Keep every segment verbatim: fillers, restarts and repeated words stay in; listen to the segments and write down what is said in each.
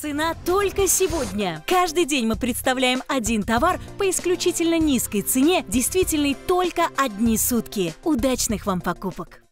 Цена только сегодня. Каждый день мы представляем один товар по исключительно низкой цене, действительной только одни сутки. Удачных вам покупок!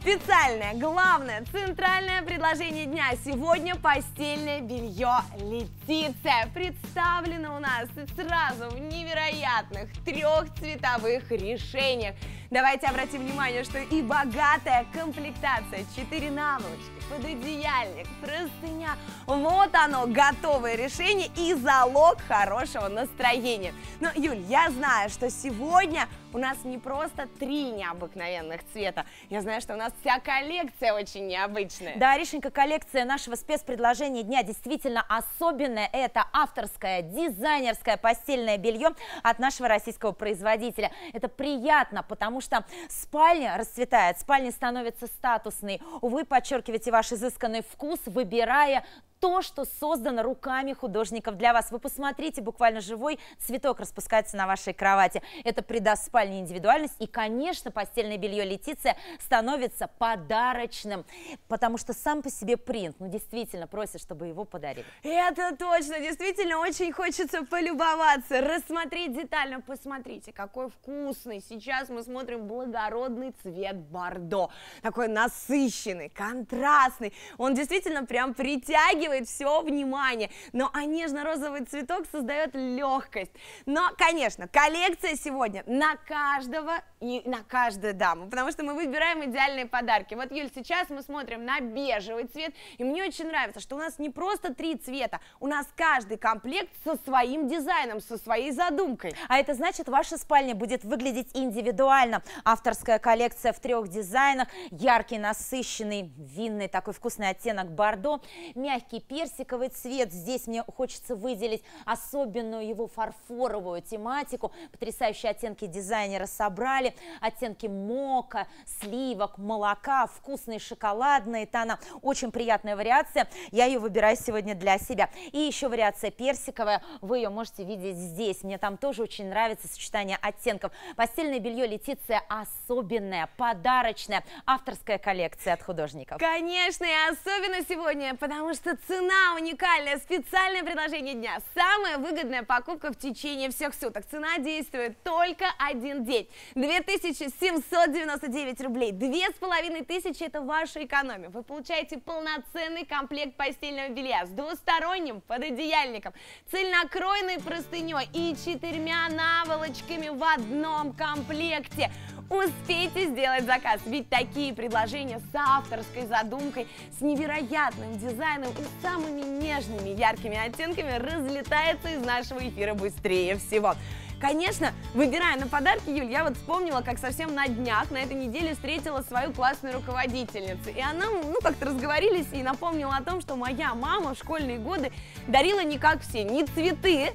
Специальное, главное, центральное предложение дня. Сегодня постельное белье Летиция представлено у нас сразу в невероятных трех цветовых решениях. Давайте обратим внимание, что и богатая комплектация, четыре наволочки, пододеяльник, простыня. Вот оно, готовое решение и залог хорошего настроения. Но, Юль, я знаю, что сегодня у нас не просто три необыкновенных цвета. Я знаю, что у нас вся коллекция очень необычная. Да, Ришенька, коллекция нашего спецпредложения дня действительно особенная. Это авторское, дизайнерское постельное белье от нашего российского производителя. Это приятно, потому что спальня расцветает, спальня становится статусной. Вы подчеркиваете ваш изысканный вкус, выбирая то, что создано руками художников для вас. Вы посмотрите, буквально живой цветок распускается на вашей кровати. Это придаст спальне индивидуальность. И, конечно, постельное белье Летиция становится подарочным, потому что сам по себе принт, ну, действительно, просит, чтобы его подарили. Это точно, действительно, очень хочется полюбоваться, рассмотреть детально. Посмотрите, какой вкусный. Сейчас мы смотрим благородный цвет бордо. Такой насыщенный, контрастный. Он действительно прям притягивает все внимание, но а нежно-розовый цветок создает легкость. Но, конечно, коллекция сегодня на каждого и на каждую даму, потому что мы выбираем идеальные подарки. Вот, Юль, сейчас мы смотрим на бежевый цвет, и мне очень нравится, что у нас не просто три цвета, у нас каждый комплект со своим дизайном, со своей задумкой. А это значит, ваша спальня будет выглядеть индивидуально. Авторская коллекция в трех дизайнах, яркий, насыщенный, винный, такой вкусный оттенок бордо, мягкий персиковый цвет. Здесь мне хочется выделить особенную его фарфоровую тематику. Потрясающие оттенки дизайнера собрали. Оттенки мока, сливок, молока, вкусные шоколадные тона. Очень приятная вариация. Я ее выбираю сегодня для себя. И еще вариация персиковая. Вы ее можете видеть здесь. Мне там тоже очень нравится сочетание оттенков. Постельное белье Летиция особенное, подарочное. Авторская коллекция от художников. Конечно, и особенно сегодня, потому что цена уникальная, специальное предложение дня. Самая выгодная покупка в течение всех суток. Цена действует только один день. две тысячи семьсот девяносто девять рублей. две тысячи пятьсот это ваша экономия. Вы получаете полноценный комплект постельного белья с двусторонним пододеяльником, цельнокроенной простыней и четырьмя наволочками в одном комплекте. Успейте сделать заказ, ведь такие предложения с авторской задумкой, с невероятным дизайном и самыми нежными яркими оттенками разлетаются из нашего эфира быстрее всего. Конечно, выбирая на подарки, Юль, я вот вспомнила, как совсем на днях, на этой неделе встретила свою классную руководительницу. И она, ну, как-то разговорились и напомнила о том, что моя мама в школьные годы дарила не как все, не цветы,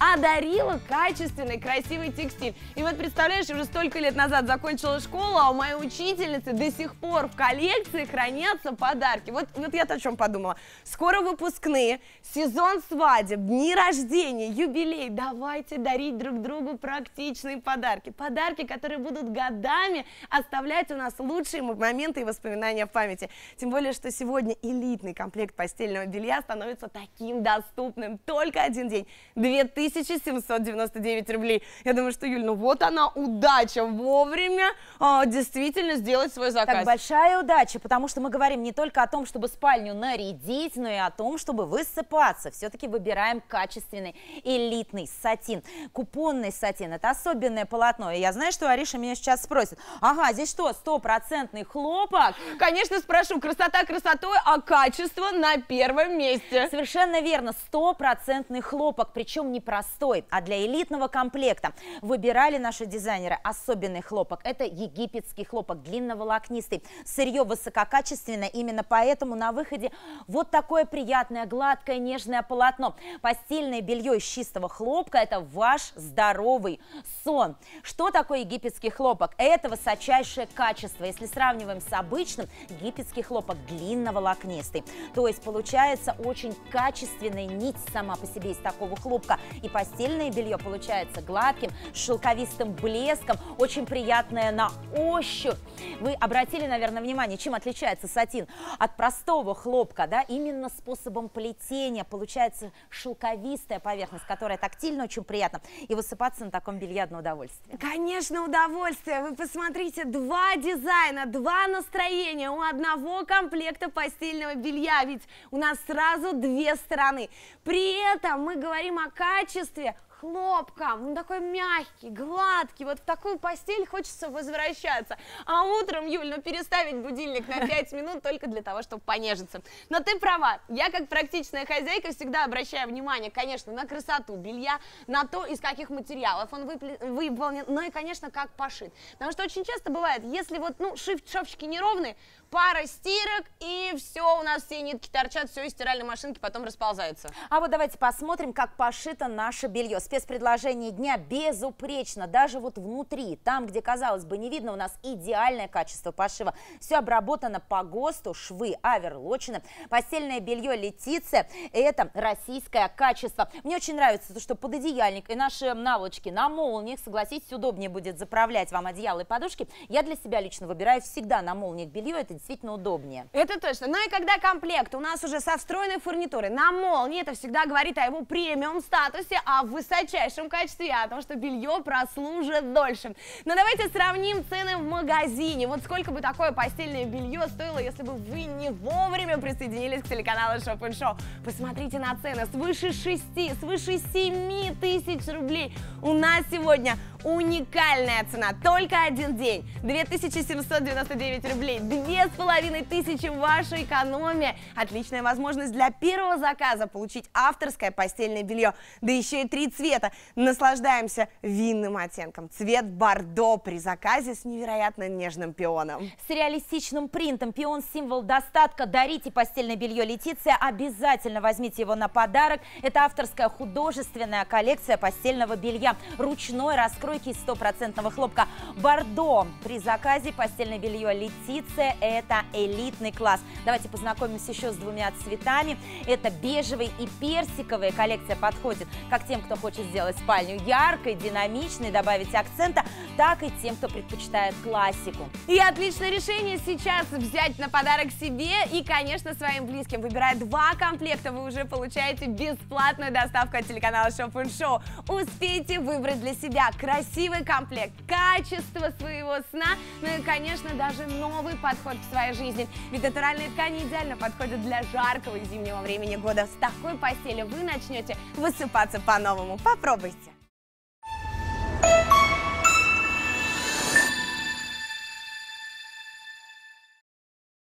а дарила качественный, красивый текстиль. И вот, представляешь, уже столько лет назад закончила школу, а у моей учительницы до сих пор в коллекции хранятся подарки. Вот, вот я-то о чем подумала. Скоро выпускные, сезон свадеб, дни рождения, юбилей. Давайте дарить друг другу практичные подарки. Подарки, которые будут годами оставлять у нас лучшие моменты и воспоминания в памяти. Тем более, что сегодня элитный комплект постельного белья становится таким доступным. Только один день. две тысячи семьсот девяносто девять рублей. Я думаю, что, Юль, ну вот она удача вовремя а, действительно сделать свой заказ. Так, большая удача, потому что мы говорим не только о том, чтобы спальню нарядить, но и о том, чтобы высыпаться. Все-таки выбираем качественный, элитный сатин. Купонный сатин – это особенное полотно. И я знаю, что Ариша меня сейчас спросит. Ага, здесь что, стопроцентный хлопок? Конечно, спрошу. Красота красотой, а качество на первом месте. Совершенно верно. Стопроцентный хлопок, причем не простой, а для элитного комплекта. Выбирали наши дизайнеры особенный хлопок. Это египетский хлопок, длинноволокнистый. Сырье высококачественное, именно поэтому на выходе вот такое приятное, гладкое, нежное полотно. Постельное белье из чистого хлопка – это ваш здоровый сон. Что такое египетский хлопок? Это высочайшее качество. Если сравниваем с обычным, египетский хлопок длинноволокнистый. То есть получается очень качественная нить сама по себе из такого хлопка. и постельное белье получается гладким, с шелковистым блеском, очень приятное на ощупь. Вы обратили, наверное, внимание, чем отличается сатин от простого хлопка, да? Именно способом плетения получается шелковистая поверхность, которая тактильно очень приятна, и высыпаться на таком белье одно удовольствие. Конечно, удовольствие. Вы посмотрите, два дизайна, два настроения у одного комплекта постельного белья, ведь у нас сразу две стороны. При этом мы говорим о качестве хлопка, он такой мягкий, гладкий, вот в такую постель хочется возвращаться. А утром, Юль, ну переставить будильник на пять минут только для того, чтобы понежиться. Но ты права, я как практичная хозяйка всегда обращаю внимание, конечно, на красоту белья, на то, из каких материалов он выполнен, ну и, конечно, как пошит. Потому что очень часто бывает, если вот, ну, шовчики неровные, пара стирок, и все, у нас все нитки торчат, все из стиральной машинки потом расползается. А вот давайте посмотрим, как пошито наше белье. Спецпредложение дня безупречно, даже вот внутри, там, где, казалось бы, не видно, у нас идеальное качество пошива. Все обработано по ГОСТу, швы оверлочены. Постельное белье Летиция – это российское качество. Мне очень нравится то, что пододеяльник и наши наволочки на молниях, согласитесь, удобнее будет заправлять вам одеяло и подушки. Я для себя лично выбираю всегда на молниях белье, это действительно удобнее. Это точно. Ну и когда комплект у нас уже со встроенной фурнитурой на молнии, это всегда говорит о его премиум статусе, а в высоте. В высочайшем качестве, а потому что белье прослужит дольше. Но давайте сравним цены в магазине. Вот сколько бы такое постельное белье стоило, если бы вы не вовремя присоединились к телеканалу Shop and Show. Посмотрите на цены. Свыше шести, свыше семи тысяч рублей. У нас сегодня уникальная цена. Только один день. две тысячи семьсот девяносто девять рублей. Две с половиной тысячи ваша экономия. Отличная возможность для первого заказа получить авторское постельное белье. Да еще и три цвета. Наслаждаемся винным оттенком. Цвет бордо при заказе с невероятно нежным пионом. С реалистичным принтом. Пион – символ достатка. Дарите постельное белье Летиция. Обязательно возьмите его на подарок. Это авторская художественная коллекция постельного белья. Ручной раскрой из стопроцентного хлопка. Бордо. При заказе постельное белье Летиция – это элитный класс. Давайте познакомимся еще с двумя цветами. Это бежевый и персиковый. Коллекция подходит как тем, кто хочет сделать спальню яркой, динамичной, добавить акцента, так и тем, кто предпочитает классику. И отличное решение сейчас взять на подарок себе и, конечно, своим близким. Выбирая два комплекта, вы уже получаете бесплатную доставку от телеканала Shop and Show. Успейте выбрать для себя красивый Красивый комплект, качество своего сна, ну и, конечно, даже новый подход к своей жизни. Ведь натуральные ткани идеально подходят для жаркого и зимнего времени года. С такой постели вы начнете высыпаться по-новому. Попробуйте!